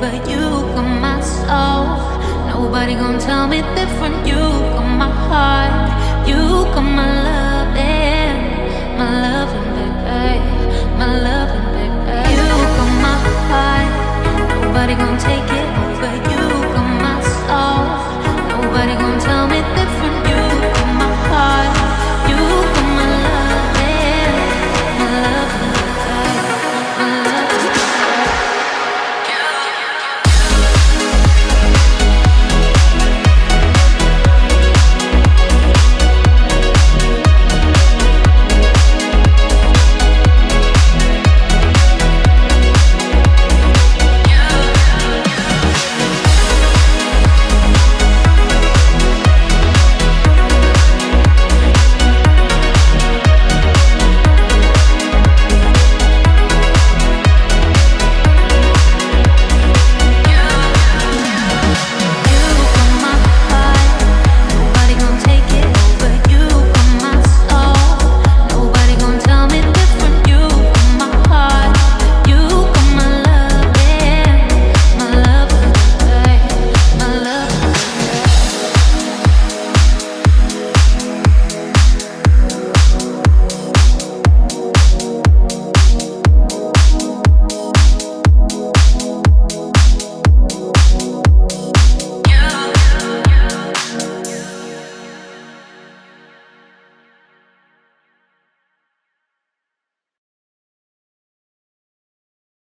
but you got my soul. Nobody gonna tell me different. You got my heart, you got my loving, baby, my loving, baby. You got my heart, nobody gonna take it over you.